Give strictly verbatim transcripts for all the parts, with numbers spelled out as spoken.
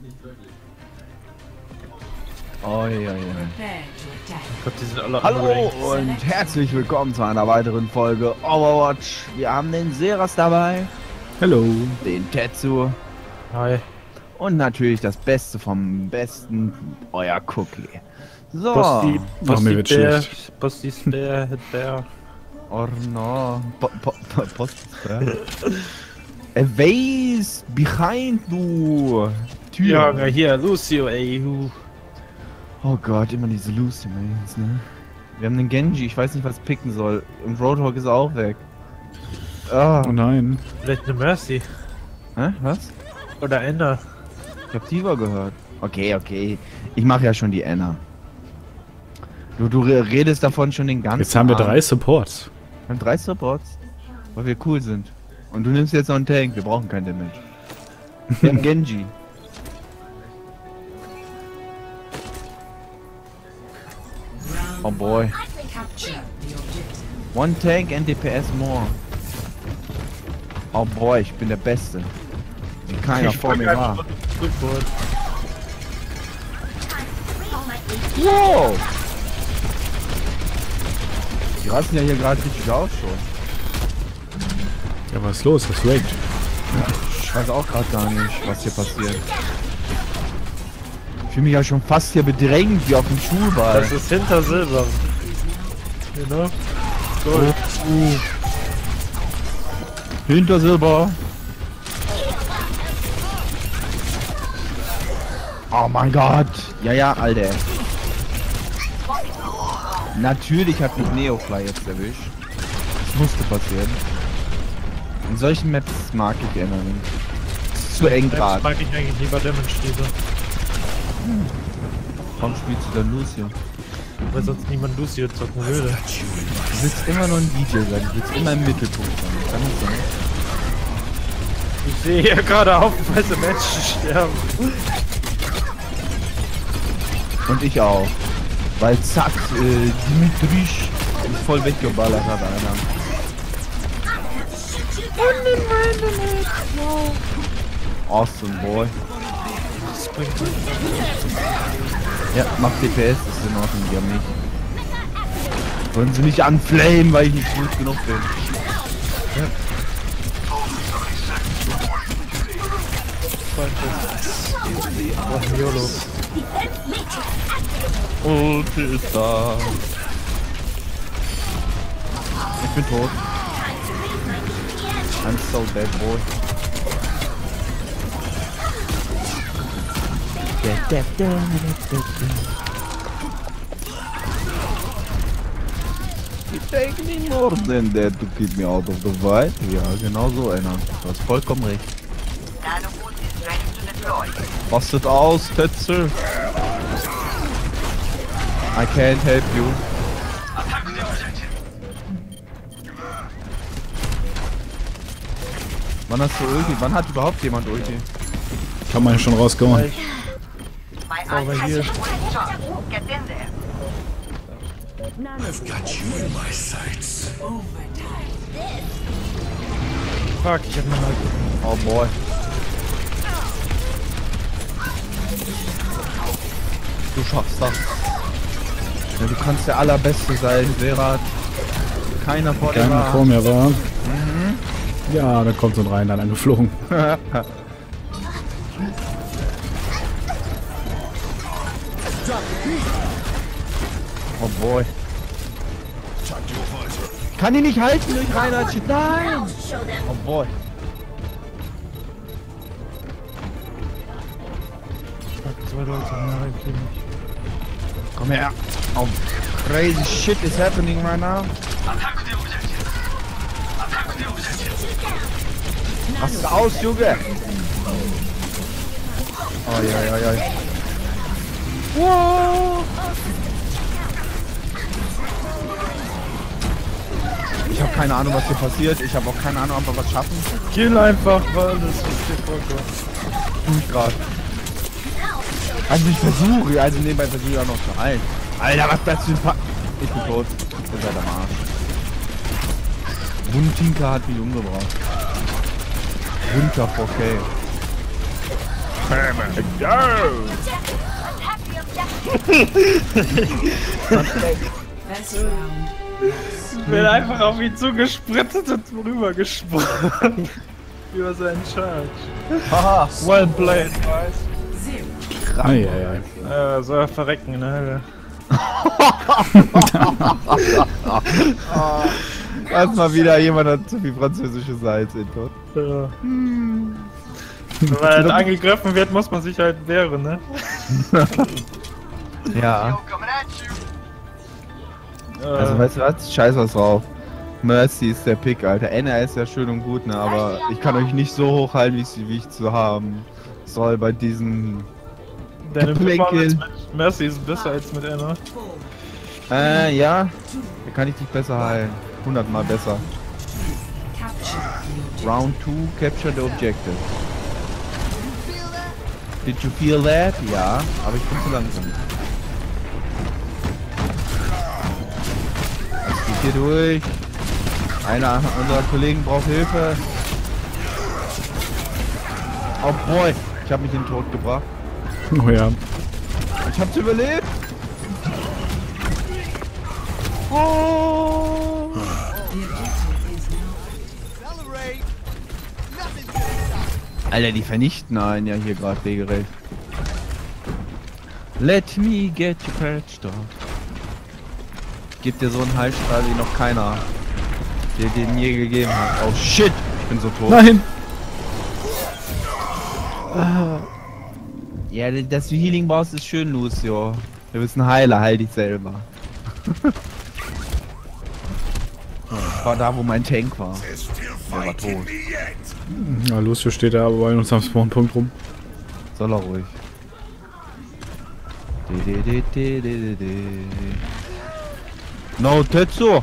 Nicht wirklich. Oh ja, ja. Ich glaub, die sind alle Hallo und herzlich willkommen zu einer weiteren Folge Overwatch. Wir haben den Seras dabei. Hallo. Den Tetsu. Hi. Und natürlich das Beste vom Besten, euer Cookie. So. Posti, Posti, oh, der, Posti ist der, der. Oh no. Po, po, po, Posti ist der. Evase, behind du. Tür. Ja, hier, Lucio, ey. Oh Gott, immer diese Lucio, ne? Wir haben den Genji, ich weiß nicht, was picken soll. Und Roadhog ist auch weg. Oh, oh nein. Vielleicht eine Mercy. Hä? Was? Oder Ana. Ich hab Diva gehört. Okay, okay. Ich mache ja schon die Ana. Du, du redest davon schon den ganzen Jetzt haben wir Abend. drei Supports. Wir haben drei Supports, weil wir cool sind. Und du nimmst jetzt noch einen Tank, wir brauchen keinen Damage. Wir haben Genji. Oh boy. One tank and D P S more. Oh boy, ich bin der Beste. Wie keiner vor mir war. Wow! Die rasten ja hier gerade richtig aus schon. Ja, was ist los? Was rage? Ich weiß auch gerade gar nicht, was hier passiert. Ich fühle mich ja schon fast hier bedrängt, wie auf dem Schulball. Das ist hinter Silber. Genau. So. Oh, oh. Hinter Silber. Oh mein Gott. Ja, ja, Alter. Natürlich hat mich Neofly jetzt erwischt. Das musste passieren. In solchen Maps mag ich immer nicht. Zu eng gerade. Mag ich eigentlich lieber Damage lieber. Hm. Warum spielst du dann Lucio? Weil sonst niemand Lucio zocken würde. Du willst immer nur ein D J sein, du willst immer im Mittelpunkt sein. Kann nicht sein. Ich sehe hier gerade haufenweise Menschen sterben. Und ich auch. Weil zack, äh, Dimitrisch voll weggeballert hat einer. Und den Wendel. Wow. Awesome boy. Ja, mach D P S, das ist in Ordnung, die haben mich. Wollen sie nicht anflamen, weil ich nicht gut genug bin. Ja. Oh, ist da. Ich bin tot. I'm so dead, boy. You take me more than that to keep me out of the fight. Ja, genau so, Ana. Du hast vollkommen recht. Bastet aus, Tetsu. I can't help you. Wann hast du Ulti? Wann hat überhaupt jemand Ulti? Kann man schon rauskommen. Aber hier. I've got you in my sights. Fuck, ich hab mir halt. Oh boy. Du schaffst das. Ja, du kannst der allerbeste sein, Serat. Keiner vor dir war. vor mir war. Mhm. Ja, da kommt so ein Reinhardt angeflogen. Oh boy. Kann ihn nicht halten durch Reinhardt. Nein! Oh boy. Zwei Leute, nein, ich bin nicht. Komm her. Oh, crazy shit is happening right now. Was aus, Junge? Oh ja, ja, ja. Wow. Ich habe keine Ahnung, was hier passiert. Ich habe auch keine Ahnung, ob wir was schaffen. Kill einfach, weil das ist hier vollkommen. Grad. Also ich versuche, also nebenbei versuche ich auch noch zu heilen. Alter, was das für ein Fa... Ich bin tot. Ich bin halt am Arsch. Wundtinker hat mich umgebracht. Wundtinker, okay. hammer. Go! Ich bin einfach auf ihn zugespritzt und rüber gesprungen. Über seinen Charge. Haha, well played, weiß. Krank. Ei, ei, ei. Ja, soll er verrecken in der Hölle. Erst mal wieder jemand hat die französische Seite. Ja. Hm. Wenn man halt angegriffen wird, muss man sich halt wehren, ne? Ja. Also weißt du was? Scheiß was drauf. Mercy ist der Pick, Alter. Ana ist ja schön und gut, ne? Aber ich kann euch nicht so hochhalten, wie ich, wie ich zu haben soll bei diesem. Deine Performance mit Mercy ist besser als mit Ana. Äh, ja. Da kann ich dich besser heilen. hundertmal besser. Round two, capture the objective. Did you feel that? Ja, aber ich bin zu langsam. Es geht hier durch. Einer unserer Kollegen braucht Hilfe. Oh boy, ich habe mich in den Tod gebracht. Oh ja. Ich hab's überlebt. Oh. Alter, die vernichten einen ja hier gerade regelrecht. Let me get you patched up. Gib dir so einen Heilstrahl, wie noch keiner dir den je gegeben hat. Oh shit, ich bin so tot. Nein! Ah. Ja, dass du Healing brauchst, ist schön, Lucio. Wir bist ein Heiler, heil dich selber. Ich war da, wo mein Tank war. Der war tot. Ja, Lucio steht da bei uns am Spawnpunkt rum. Soll er ruhig. No, Tetsu!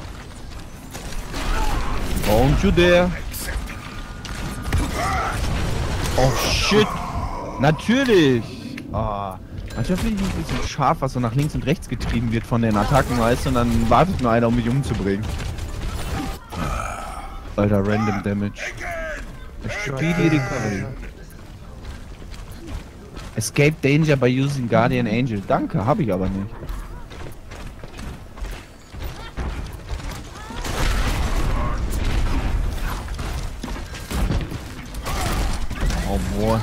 Don't you dare! Oh shit! Natürlich! Ah, manchmal finde ich ein bisschen scharf, was so nach links und rechts getrieben wird von den Attacken, weißt du, und dann wartet nur einer, um mich umzubringen. Alter, random damage. Speedy recovery. Escape danger by using Guardian Angel. Danke, habe ich aber nicht. Oh boy.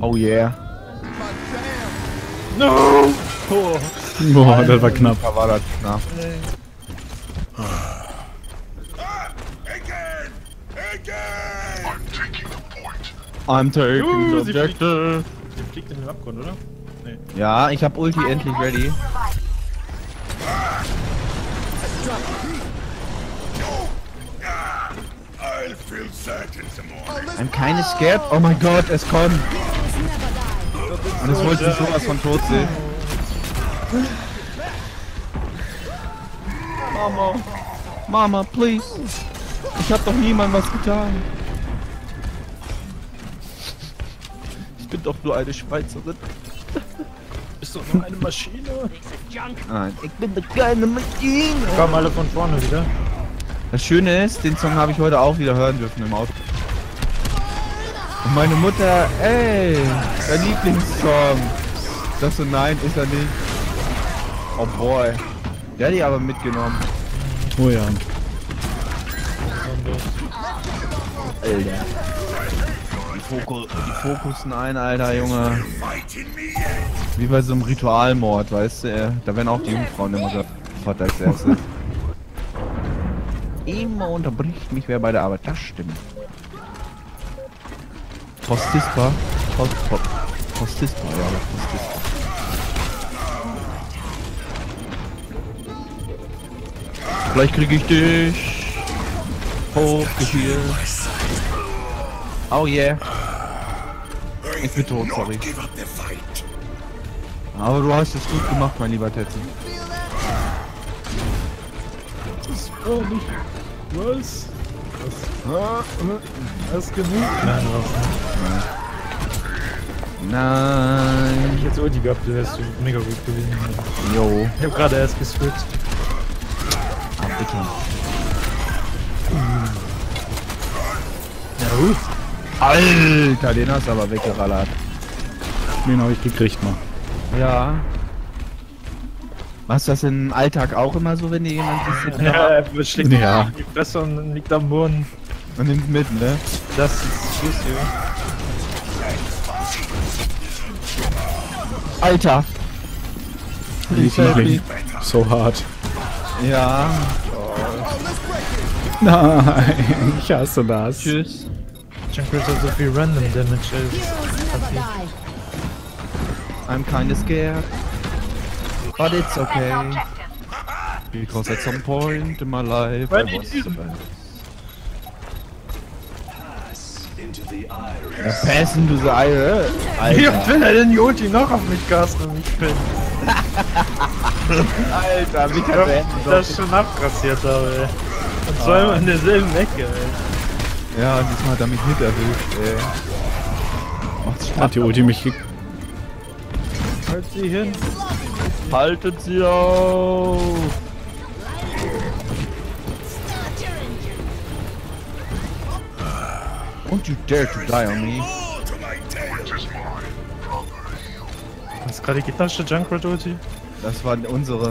Oh yeah. No! Oh. Boah, das war knapp. Da war das knapp. I'm taking the objective. Der fliegt in den Abgrund, oder? Nee. Ja, ich hab Ulti endlich ready. I'm kinda scared. Oh mein Gott, es kommt. Und es wollte sich sowas von tot sehen. Mama, Mama, please. Ich hab doch niemandem was getan. Ich bin doch nur eine Schweizerin. Du bist doch nur eine Maschine. Nein, ich bin doch keine Maschine. Wir kommen alle von vorne wieder. Das Schöne ist, den Song habe ich heute auch wieder hören dürfen im Auto. Und meine Mutter, ey, der Lieblingssong. Das so, nein, ist er nicht. Oh boy. Der hat die aber mitgenommen. Oh ja. Alter. Die, Fokus, die Fokussen ein, Alter, Junge. Wie bei so einem Ritualmord, weißt du? Da werden auch die Jungfrauen immer sofort als erstes. Immer unterbricht mich wer bei der Arbeit. Das stimmt. Postispa. Post, post, Postispa, ja, Postispa. Gleich kriege ich dich. Hochgefühl. Oh yeah. Ich bin tot, sorry. Aber du hast es gut gemacht, mein lieber Tetsu. Das war nicht... Was? Was? Das ist genug? Nein, was? Nein. Hab ich jetzt Ulti gehabt, du wärst mega gut gewesen. Jo. Ich hab gerade erst geswitcht. Bitte. Uh. Alter, den hast du aber weggerallert. Den habe ich gekriegt mal. Ja. Machst du das im Alltag auch immer so, wenn dir jemand ist? Ja, er schlägt ja in die Fresse und liegt am Boden. Und nimmt mit, ne? Das ist Lucio. Alter! Ich bin so hart. Ja. Oh. Nein, ich hasse das. Tschüss. Junker ist so viel Random Damage ist. I'm kinda scared. But it's okay. Because at some point in my life I was the best. Ja, passen du so Eile. Wie will er denn die Ulti noch auf mich casten und ich bin? Alter, wie kann der das schon abkassiert habe, ey. Und zwar immer in derselben Ecke, ey. Ja, und diesmal hat er mich mit erwischt, ey. Hat die Ulti mich gekriegt. Halt sie hin. Haltet sie auf! Don't you dare to die on me! Hast du gerade die Tasche Junkrat Ulti? Das war unsere.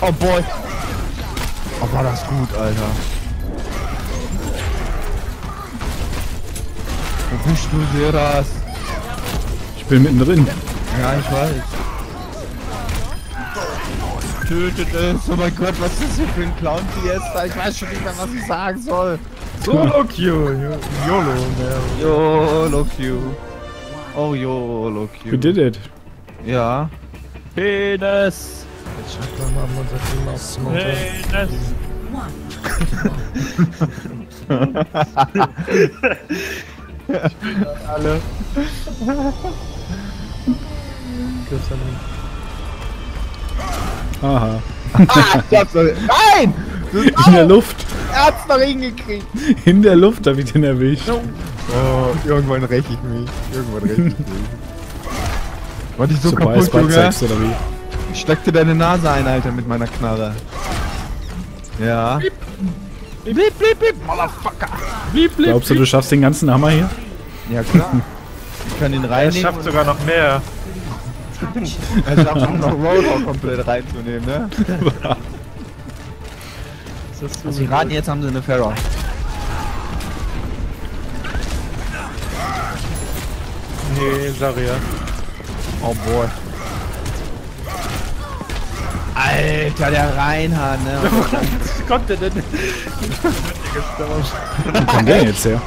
Oh boy! Oh, war das gut, Alter! Wo bist du, Seras? Ich bin mittendrin. Ja, ich weiß. Tötet es. Oh mein Gott, was ist das hier für ein Clown Fiesta? Ich weiß schon nicht mehr, was ich sagen soll. Solo Q. YOLO. YOLO Q. Oh, YOLO Q. You did it. Ja. Penis. Jetzt schaut man mal unser Team auf. Penis. Alle. Aha. Ah, ich hab's noch... Nein! In der Luft. Er hat's noch hingekriegt. In der Luft hab ich den erwischt. Oh, irgendwann räche ich mich. Irgendwann räche ich mich. War ich so, so kaputt, Junge? Ich steckte deine Nase ein, Alter, mit meiner Knarre. Ja. Bip, bip, bip, bip, Motherfucker. Blieb, blieb, Glaubst du, blieb. du schaffst den ganzen Hammer hier? Ja klar. Ich kann ihn reinnehmen. Er schafft sogar noch mehr. Er schafft auch noch Roadhog komplett reinzunehmen, ne? Also ich raten, jetzt haben sie eine Pharah. Nee, Saria. Oh boy. Alter, der Reinhardt, ne? Was kommt der denn? Wo kommt der jetzt her?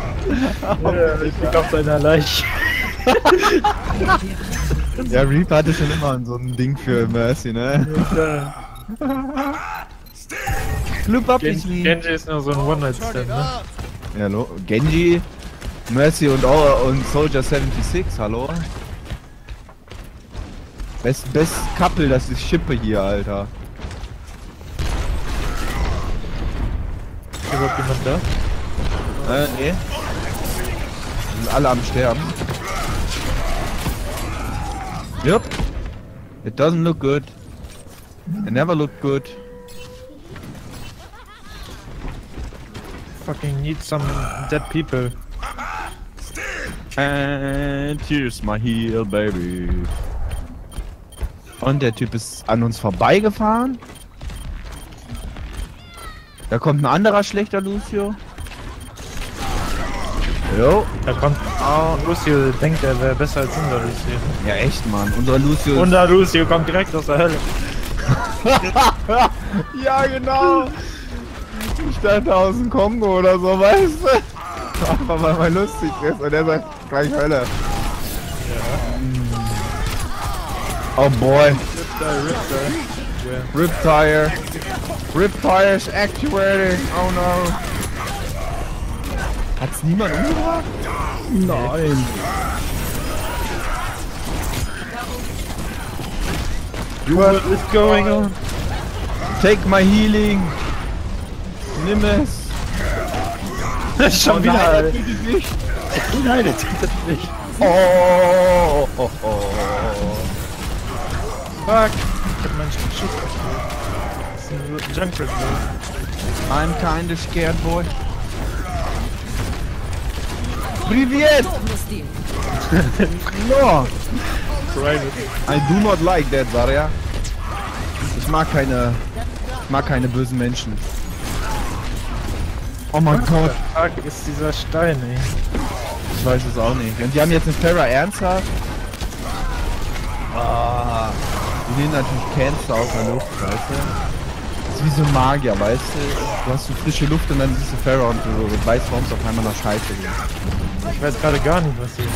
Oh, ja, ich lieg auf seiner Leiche. Ja, Reaper hatte schon immer so ein Ding für Mercy, ne? Ja. Gen Genji ist nur so ein One-Night-Stand, ne? Ja, hallo? Genji, Mercy und, oh, und Soldier sechsundsiebzig, hallo? Best, best Couple, das ist Schippe hier, Alter. Ist überhaupt jemand da? Äh, nee. Sind alle am Sterben. Yep. It doesn't look good. It never looked good. Fucking need some dead people. And here's my heal, baby. Und der Typ ist an uns vorbeigefahren. Da kommt ein anderer schlechter Lucio. Jo. Da kommt. Oh, Lucio denkt, er wäre besser als unser Lucio. Ja, echt, Mann. Unser Lucio. Unser Lucio kommt direkt aus der Hölle. Ja, genau. Ich dachte aus dem Kongo oder so, weißt du? Aber weil man lustig ist und er sagt gleich Hölle. Ja. Oh boy. Rip tire. Rip tire is actuating. Oh no. Hat's niemand umgebracht? Nein. What is going on? Take my healing. Nimm es. Das ist schon oh, wieder. Nein, das tut das nicht. Oh, oh, oh. Fuck! that mentioned shoot junk reserve. I'm kinda scared, boy. Привет! No! I do not like that, Zarya. Ich mag keine... Ich mag keine bösen Menschen. Oh mein Ach, Gott! Wie stark ist dieser Stein, ey? Ich weiß es auch nicht. Und die haben jetzt einen Pharah ernsthaft? Ah, die nehmen natürlich Cancer aus der Luft, weißt du? Das ist wie so ein Magier, weißt du? Du hast so frische Luft und dann siehst du Pharah und du weißt, warum es auf einmal nach Scheiße geht. Ich weiß gerade gar nicht, was hier geht.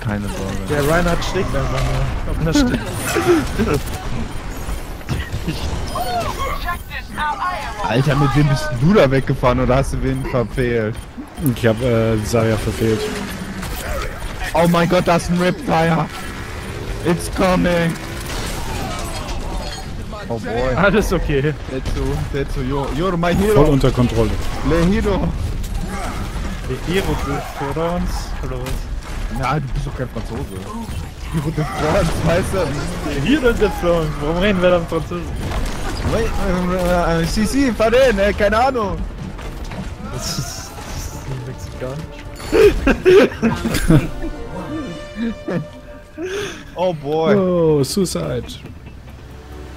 Keine Sorge. Der Reinhardt schlägt einfach nur auf einer Stelle. Alter, mit wem bist du da weggefahren oder hast du wen verfehlt? Ich hab äh, Zarya verfehlt. Oh mein Gott, das ist ein Riptire! It's coming! Oh boy. Alles okay. Tetsu, Tetsu, you're, you're my hero. Voll unter Kontrolle. Le hero. Le hero de France, oder was? Na, du bist doch kein Franzose. Hero de France, weißt du? Le hero de France, warum reden wir dann Französisch? Si, si, fahr den, ey, keine Ahnung. Das ist, das ist ein Mexikaner. Oh boy. Oh, Suicide.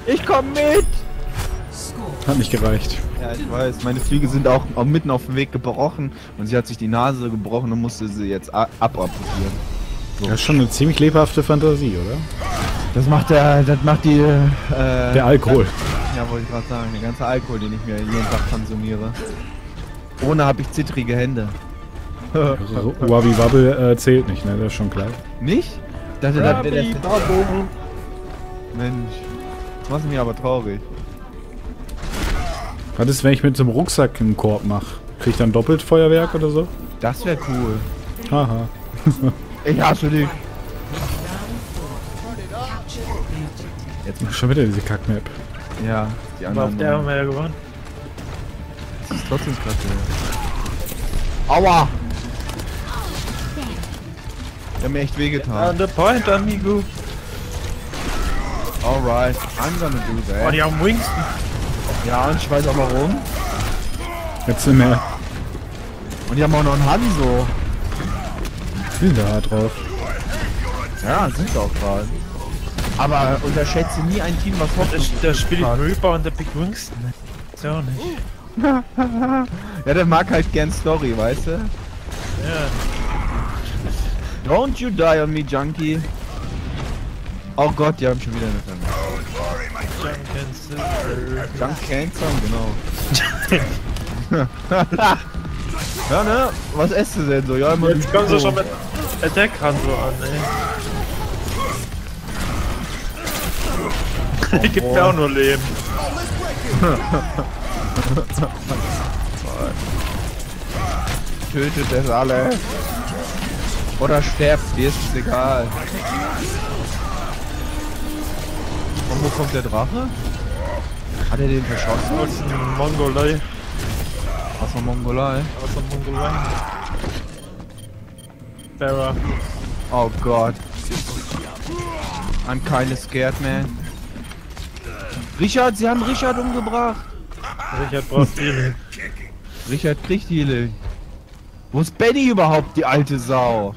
Ich komm mit! Hat nicht gereicht. Ja, ich weiß. Meine Fliege sind auch, auch mitten auf dem Weg gebrochen und sie hat sich die Nase gebrochen und musste sie jetzt aboperieren. So. Das ist schon eine ziemlich lebhafte Fantasie, oder? Das macht der, das macht die, äh, der Alkohol. Ja, wollte ich gerade sagen, der ganze Alkohol, den ich mir jeden Tag konsumiere. Ohne habe ich zittrige Hände. Also, Wabi Wabbel äh, zählt nicht, ne? Das ist schon klar. Nicht? Ich dachte, das wäre der Zittrige. Mensch, das macht mich aber traurig. Was ist, wenn ich mit so einem Rucksack im Korb mache? Krieg ich dann doppelt Feuerwerk oder so? Das wäre cool. Haha. Ich hasse dich. Jetzt mach schon wieder diese Kackmap. Ja, die anderen. Auf der haben wir ja gewonnen. Das ist trotzdem krass, ey. Aua! Die haben mir echt wehgetan. On the point, amigo. Alright, I'm gonna do that. Oh, die haben Wingston. Ja, und ich weiß auch warum. Jetzt sind wir. Und die haben auch noch einen Hanzo. Die sind da drauf. Ja, sind sie auch gerade. Aber unterschätze nie ein Team, was Hoffnung ist. Der spielt Reaper und der Big Wingston. Ist ja auch nicht. Ja, der mag halt gern Story, weißt du? Ja. Don't you die on me, Junkie. Oh Gott, die haben schon wieder eine Femme. Junk Cancer, genau. Ja, ne? Was esst du denn so? Ja, immer jetzt kommen sie schon mit Attack Hanzo an, ey. Oh, ich geb mir auch nur Leben. Tötet es alle. Oder sterbt, dir ist es egal. Und wo kommt der Drache? Hat er den verschossen? Aus der Mongolei. Aus der Mongolei? Aus der Mongolei. Pharah. Oh Gott. I'm kinda scared, man. Richard, sie haben Richard umgebracht. Richard braucht Healing. Richard kriegt Healing. Wo ist Benny überhaupt, die alte Sau?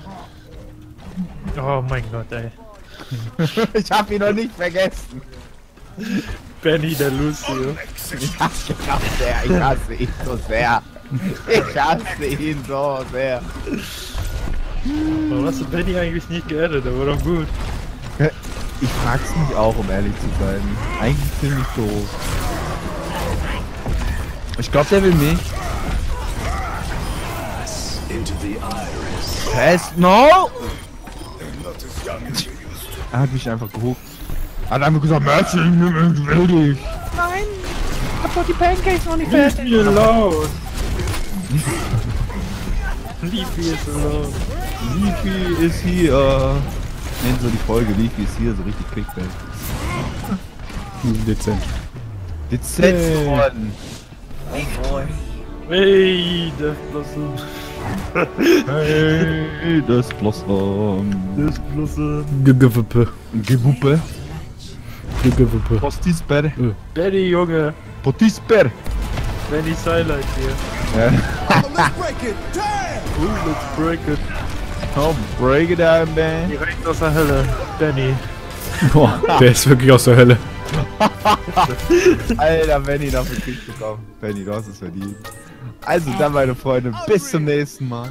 Oh mein Gott, ey. Ich hab ihn noch nicht vergessen. Benny, der Lucio. Ich hasse ihn, ich hasse ihn so sehr. Ich hasse ihn so sehr. Warum hast du Benny eigentlich nicht geerdet? Der war doch gut. Ich frag's mich auch, um ehrlich zu sein. Eigentlich ziemlich doof. Ich glaube, der will mich. Test, no! Er hat mich einfach gehuckt. Er hat einfach gesagt, Mercy, ich will dich. Nein, ich hab doch die Pancakes noch nicht fertig. Leave me alone. Leave me alone. Leave me is here. Nennen so die Folge, wie ich es hier so richtig kriegt, ey. Dezent. Dezent geworden. Hey. Oh, hey, das Blossom. Hey, das Blossom. Das Blossom. Gewuppe. Gewuppe. Jucke-Wuppe. Postisper. Äh. Benny, Junge. Postisper. Benny Silent hier. Ja. Oh, let's break it down. Ooh, let's break it. Komm, break it down, man. Direkt aus der Hölle. Benny. Boah, der ist wirklich aus der Hölle. Alter, Benny, dafür kriegst du drauf. Benny, du hast es verdient. Also dann, meine Freunde, bis zum nächsten Mal.